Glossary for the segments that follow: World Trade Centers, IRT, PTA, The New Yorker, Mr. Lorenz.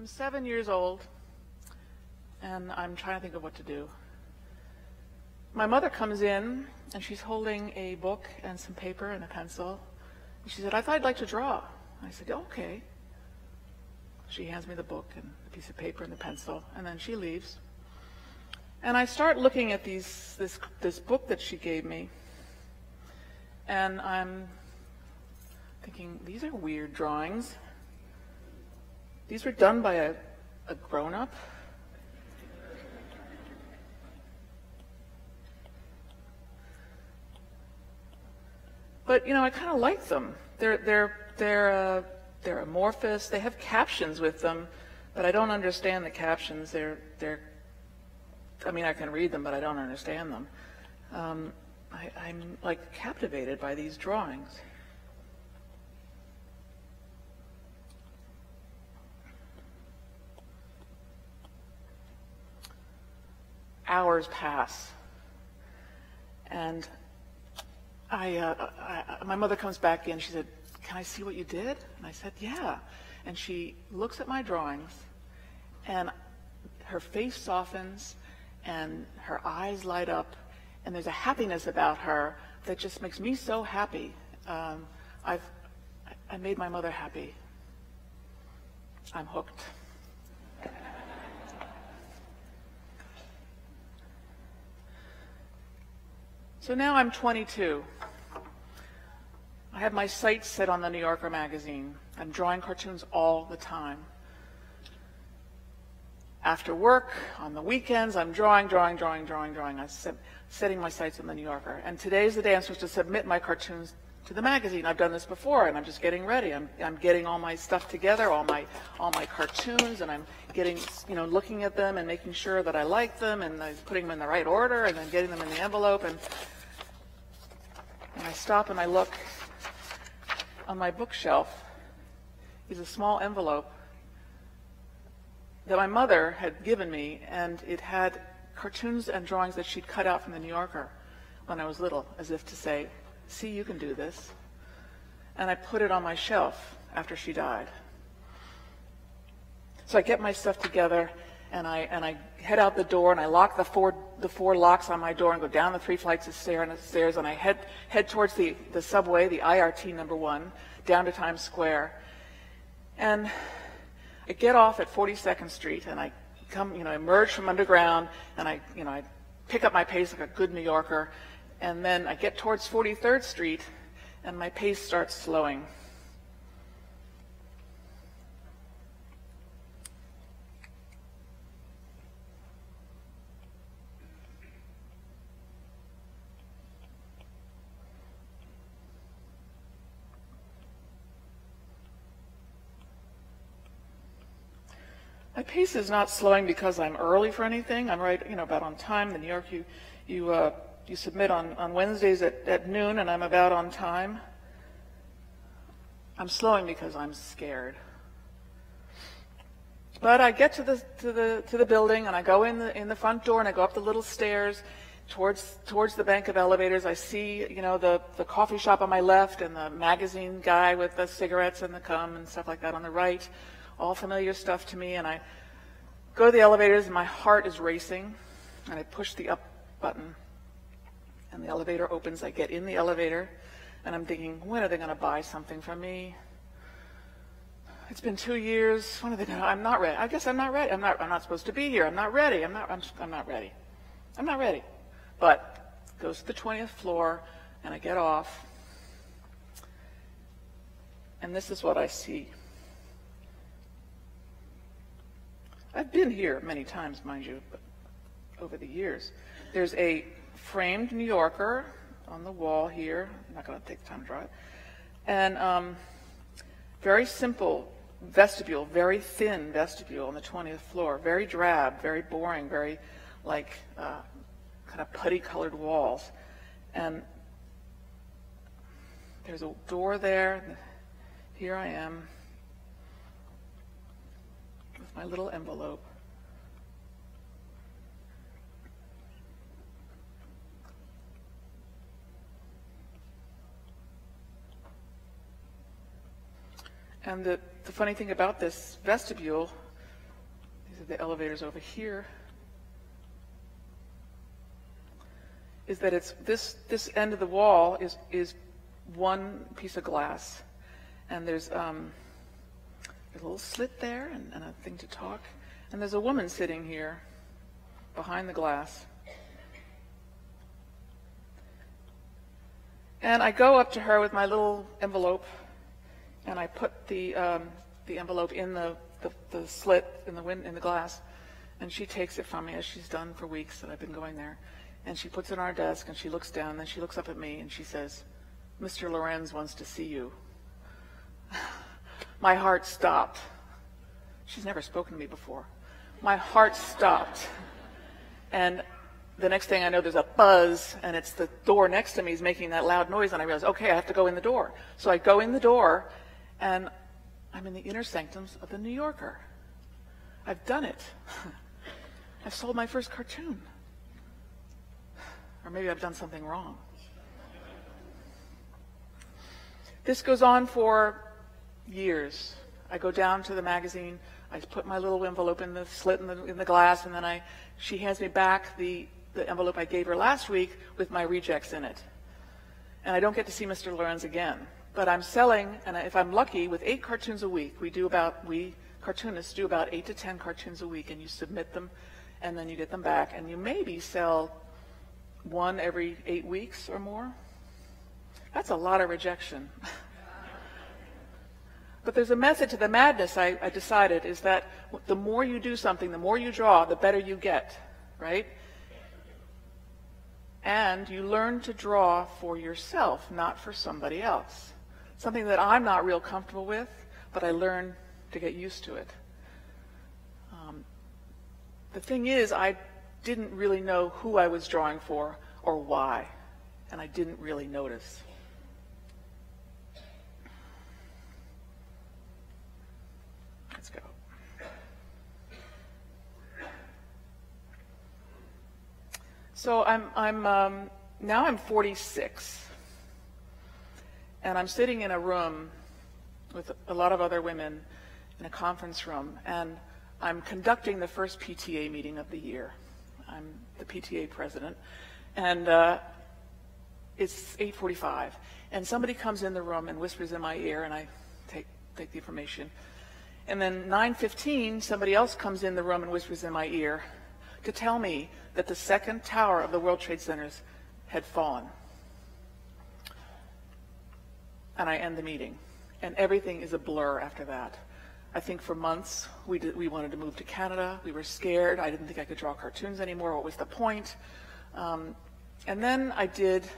I'm 7 years old, and I'm trying to think of what to do. My mother comes in, and she's holding a book and some paper and a pencil. And she said, I thought I'd like to draw. I said, okay. She hands me the book and a piece of paper and the pencil, and then she leaves. And I start looking at this book that she gave me, and I'm thinking, these are weird drawings. These were done by a grown-up. But you know, I kind of like them. They're amorphous. They have captions with them, but I don't understand the captions. I mean, I can read them, but I don't understand them. I'm like captivated by these drawings. Hours pass, and my mother comes back in. She said, "Can I see what you did?" And I said, "Yeah." And she looks at my drawings, and her face softens, and her eyes light up, and there's a happiness about her that just makes me so happy. I made my mother happy. I'm hooked. So now I'm 22. I have my sights set on the New Yorker magazine. I'm drawing cartoons all the time. After work, on the weekends, I'm drawing. I'm setting my sights on the New Yorker. And today's the day I'm supposed to submit my cartoons to the magazine. I've done this before, and I'm just getting ready. I'm getting all my stuff together, all my cartoons, and I'm getting, you know, looking at them and making sure that I like them, and I'm putting them in the right order, and then getting them in the envelope. And I stop and I look. On my bookshelf is a small envelope that my mother had given me, and it had cartoons and drawings that she'd cut out from the New Yorker when I was little, as if to say, see, you can do this. And I put it on my shelf after she died. So I get my stuff together, and I head out the door, and I lock the four locks on my door and go down the 3 flights of stairs, and I head towards the subway, the IRT #1, down to Times Square. And I get off at 42nd Street, and I come, you know, emerge from underground, and I pick up my pace like a good New Yorker, and then I get towards 43rd Street, and my pace starts slowing. My pace is not slowing because I'm early for anything. I'm right, you know, about on time. The New York, you submit on Wednesdays at noon, and I'm about on time. I'm slowing because I'm scared. But I get to the building, and I go in the front door, and I go up the little stairs towards the bank of elevators. I see, you know, the coffee shop on my left, and the magazine guy with the cigarettes and the cum and stuff like that on the right. All familiar stuff to me, and I go to the elevators, and my heart is racing, and I push the up button, and the elevator opens. I get in the elevator, and I'm thinking, when are they going to buy something from me? It's been 2 years. When are they going to? I'm not ready. I guess I'm not ready. I'm not supposed to be here. I'm not ready. I'm not ready. But it goes to the 20th floor, and I get off, and this is what I see. I've been here many times, mind you, but over the years. There's a framed New Yorker on the wall here. I'm not going to take the time to draw it. And very simple vestibule, very thin vestibule on the 20th floor, very drab, very boring, very like kind of putty-colored walls. And there's a door there. Here I am. My little envelope. And the funny thing about this vestibule that the elevator's over here, is that it's this end of the wall is one piece of glass, and there's a little slit there and a thing to talk, and there's a woman sitting here behind the glass. And I go up to her with my little envelope, and I put the envelope in the slit in the glass, and she takes it from me, as she's done for weeks that I've been going there, and she puts it on our desk, and she looks down, and then she looks up at me, and she says, "Mr. Lorenz wants to see you." My heart stopped. She's never spoken to me before. My heart stopped. And the next thing I know, there's a buzz, and it's the door next to me is making that loud noise, and I realize, okay, I have to go in the door. So I go in the door, and I'm in the inner sanctums of the New Yorker. I've done it. I've sold my first cartoon. Or maybe I've done something wrong. This goes on for years. I go down to the magazine, I put my little envelope in the slit in the glass, and then she hands me back the envelope I gave her last week with my rejects in it. And I don't get to see Mr. Lorenz again. But I'm selling, and if I'm lucky, with 8 cartoons a week. We cartoonists do about 8 to 10 cartoons a week, and you submit them, and then you get them back, and you maybe sell 1 every 8 weeks or more. That's a lot of rejection. But there's a method to the madness, I decided, is that the more you do something, the more you draw, the better you get, right? And you learn to draw for yourself, not for somebody else. Something that I'm not real comfortable with, but I learn to get used to it. The thing is, I didn't really know who I was drawing for or why, and I didn't really notice. So now I'm 46, and I'm sitting in a room with a lot of other women in a conference room, and I'm conducting the first PTA meeting of the year. I'm the PTA president, and it's 8:45, and somebody comes in the room and whispers in my ear, and I take the information, and then 9:15, somebody else comes in the room and whispers in my ear to tell me that the second tower of the World Trade Centers had fallen. And I end the meeting, and everything is a blur after that. I think for months we wanted to move to Canada. We were scared. I didn't think I could draw cartoons anymore. What was the point? And then I did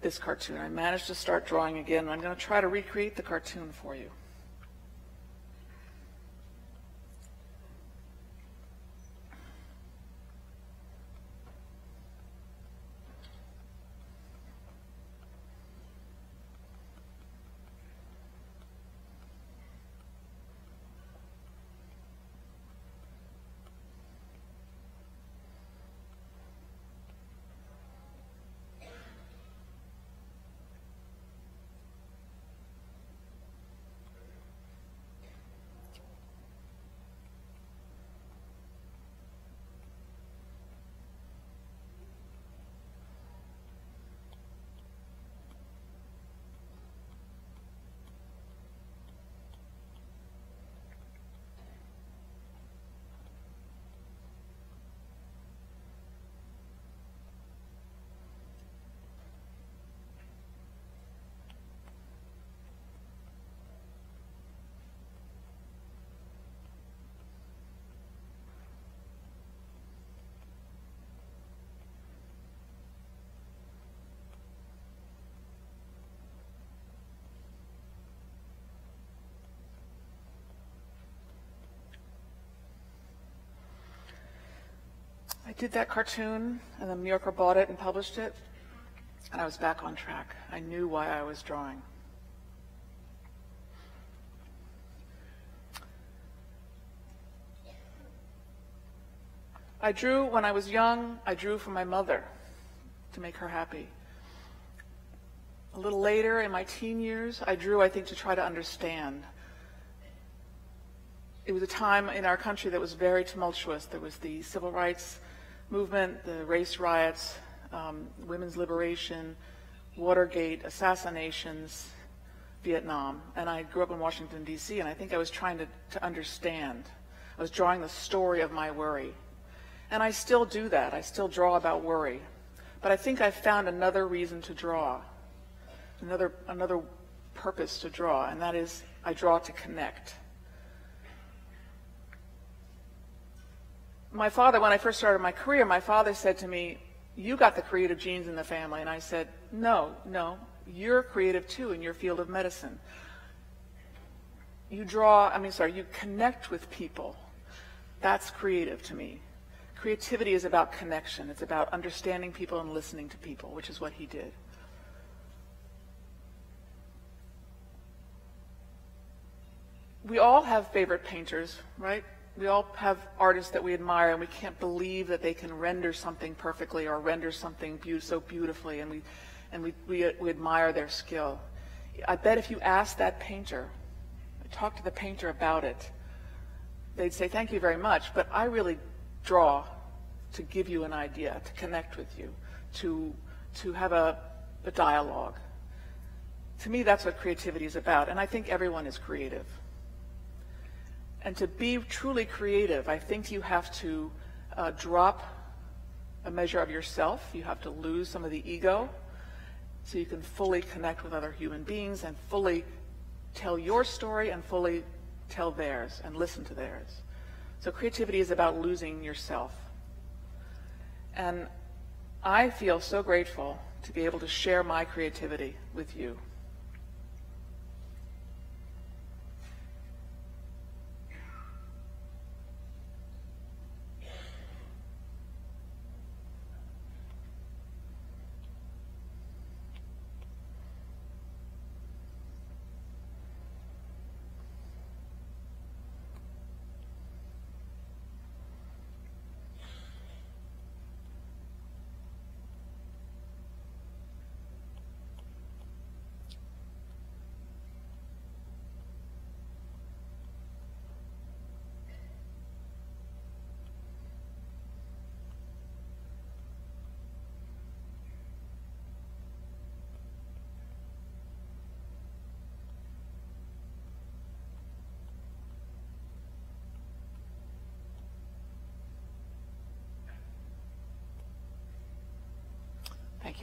this cartoon. I managed to start drawing again. I'm going to try to recreate the cartoon for you. I did that cartoon, and the New Yorker bought it and published it, and I was back on track. I knew why I was drawing. I drew when I was young. I drew for my mother to make her happy. A little later, in my teen years, I drew, I think, to try to understand. it was a time in our country that was very tumultuous. There was the civil rights movement, the race riots, women's liberation, Watergate, assassinations, Vietnam. And I grew up in Washington, D.C., and I think I was trying to understand. I was drawing the story of my worry. And I still do that. I still draw about worry. But I think I found another reason to draw, another purpose to draw, and that is I draw to connect. My father, when I first started my career, my father said to me, "You got the creative genes in the family." And I said, no, you're creative too in your field of medicine. You connect with people. That's creative to me. Creativity is about connection. It's about understanding people and listening to people, which is what he did. We all have favorite painters, right? We all have artists that we admire, and we can't believe that they can render something perfectly or render something so beautifully, and we admire their skill. I bet if you asked that painter, talk to the painter about it, they'd say, "Thank you very much, but I really draw to give you an idea, to connect with you, to have a dialogue." To me, that's what creativity is about, and I think everyone is creative. And to be truly creative, I think you have to drop a measure of yourself. You have to lose some of the ego so you can fully connect with other human beings and fully tell your story and fully tell theirs and listen to theirs. So creativity is about losing yourself. And I feel so grateful to be able to share my creativity with you. Thank